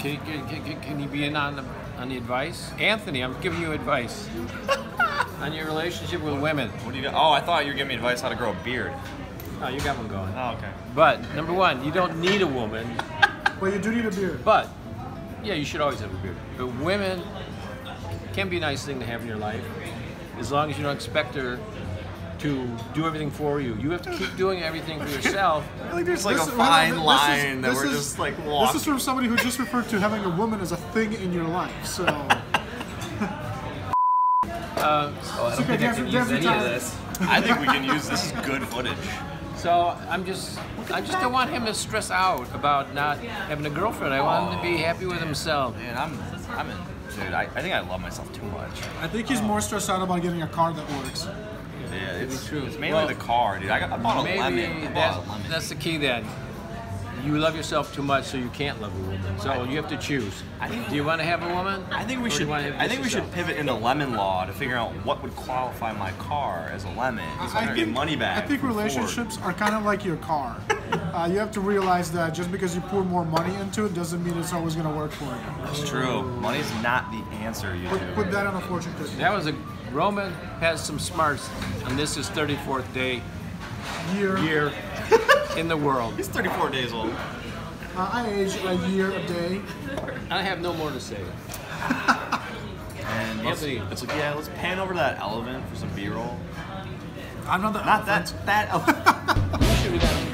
Can you be in on the advice? Anthony, I'm giving you advice. On your relationship with women. What do you do? Oh, I thought you were giving me advice how to grow a beard. Oh, you got one going. Oh, okay. But, number one, you don't need a woman. Well, you do need a beard. But, yeah, you should always have a beard. But women can be a nice thing to have in your life, as long as you don't expect her to do everything for you. You have to keep doing everything for yourself. I think there's like a fine line that we're just like walking. This is from somebody who just referred to having a woman as a thing in your life, so... I don't think I can use any of this. I think we can use this as good footage. So I just don't want him to stress out about not having a girlfriend. I want him to be happy with himself. Man, dude, I think I love myself too much. I think he's more stressed out about getting a car that works. Yeah, it's true. It's mainly the car, dude. I bought a lemon. That's the key then. You love yourself too much, so you can't love a woman. So you have to choose. Do you want to have a woman? I think we should. I think we should pivot into lemon law to figure out what would qualify my car as a lemon. I think money back. I think relationships are kind of like your car. You have to realize that just because you pour more money into it doesn't mean it's always going to work for you. That's true. Money's not the answer. Put that on a fortune cookie. That was a Roman has some smarts, and this is 34th day. Year. In the world. He's 34 days old. I age a year a day. I have no more to say. And let's pan over that elephant for some B-roll. I'm not the elephant. Not that elephant.